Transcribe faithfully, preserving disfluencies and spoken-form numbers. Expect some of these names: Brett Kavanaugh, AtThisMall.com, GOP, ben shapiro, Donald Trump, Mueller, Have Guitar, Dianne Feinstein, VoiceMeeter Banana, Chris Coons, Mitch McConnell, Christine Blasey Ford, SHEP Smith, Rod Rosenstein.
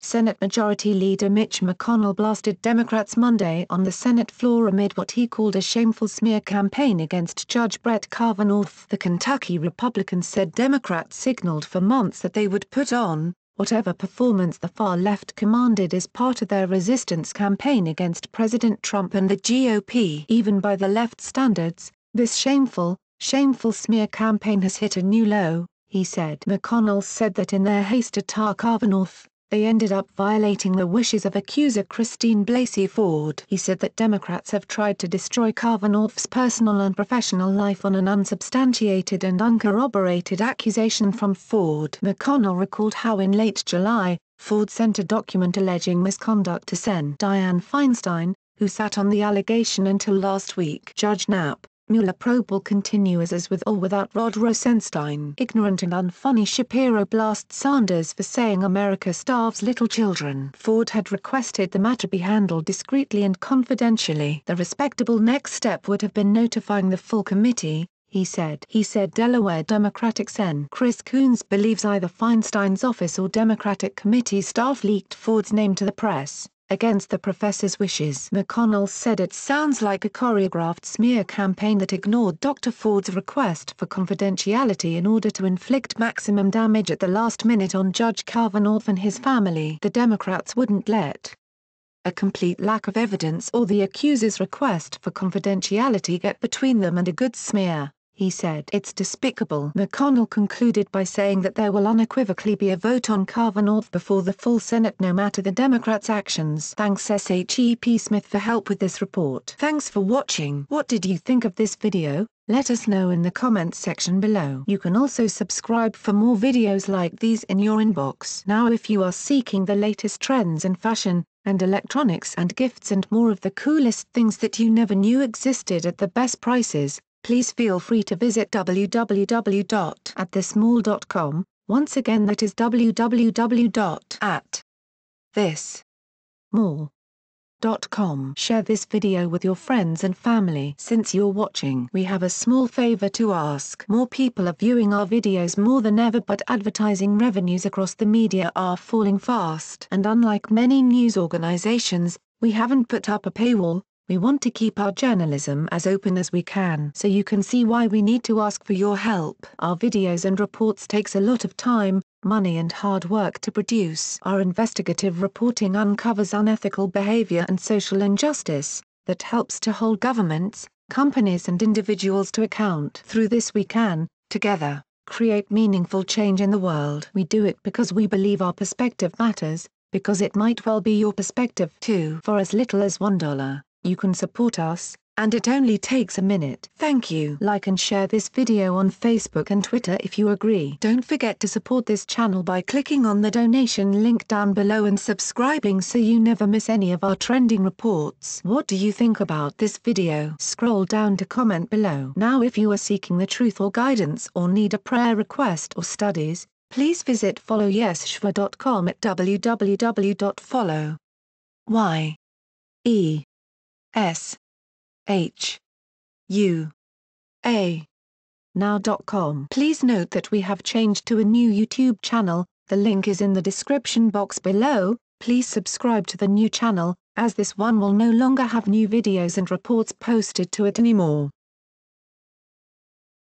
Senate Majority Leader Mitch McConnell blasted Democrats Monday on the Senate floor amid what he called a shameful smear campaign against Judge Brett Kavanaugh. The Kentucky Republican said Democrats signaled for months that they would put on whatever performance the far left commanded as part of their resistance campaign against President Trump and the G O P. Even by the left standards, this shameful, shameful smear campaign has hit a new low, he said. McConnell said that in their haste to tar Kavanaugh, they ended up violating the wishes of accuser Christine Blasey Ford. He said that Democrats have tried to destroy Kavanaugh's personal and professional life on an unsubstantiated and uncorroborated accusation from Ford. McConnell recalled how in late July, Ford sent a document alleging misconduct to Senator Dianne Feinstein, who sat on the allegation until last week. Judge Knapp, Mueller probe will continue as is with or without Rod Rosenstein. Ignorant and unfunny, Shapiro blasts Sanders for saying America starves little children. Ford had requested the matter be handled discreetly and confidentially. The respectable next step would have been notifying the full committee, he said. He said Delaware Democratic Senator Chris Coons believes either Feinstein's office or Democratic committee staff leaked Ford's name to the press, against the professor's wishes. McConnell said it sounds like a choreographed smear campaign that ignored Doctor Ford's request for confidentiality in order to inflict maximum damage at the last minute on Judge Kavanaugh and his family. The Democrats wouldn't let a complete lack of evidence or the accuser's request for confidentiality get between them and a good smear, he said. It's despicable. McConnell concluded by saying that there will unequivocally be a vote on Kavanaugh before the full Senate no matter the Democrats' actions. Thanks SHEP Smith for help with this report. Thanks for watching. What did you think of this video? Let us know in the comments section below. You can also subscribe for more videos like these in your inbox. Now if you are seeking the latest trends in fashion, and electronics and gifts and more of the coolest things that you never knew existed at the best prices, please feel free to visit w w w dot atthismall dot com, once again that is w w w dot atthismall dot com. Share this video with your friends and family. Since you're watching, we have a small favor to ask. More people are viewing our videos more than ever, but advertising revenues across the media are falling fast. And unlike many news organizations, we haven't put up a paywall. We want to keep our journalism as open as we can, so you can see why we need to ask for your help. Our videos and reports takes a lot of time, money and hard work to produce. Our investigative reporting uncovers unethical behavior and social injustice that helps to hold governments, companies and individuals to account. Through this we can, together, create meaningful change in the world. We do it because we believe our perspective matters, because it might well be your perspective too. For as little as one dollar. You can support us, and it only takes a minute. Thank you. Like and share this video on Facebook and Twitter if you agree. Don't forget to support this channel by clicking on the donation link down below and subscribing so you never miss any of our trending reports. What do you think about this video? Scroll down to comment below. Now if you are seeking the truth or guidance or need a prayer request or studies, please visit follow yes shva dot com at w w w dot follow yes shua now dot com. Please note that we have changed to a new YouTube channel, the link is in the description box below, please subscribe to the new channel, as this one will no longer have new videos and reports posted to it anymore.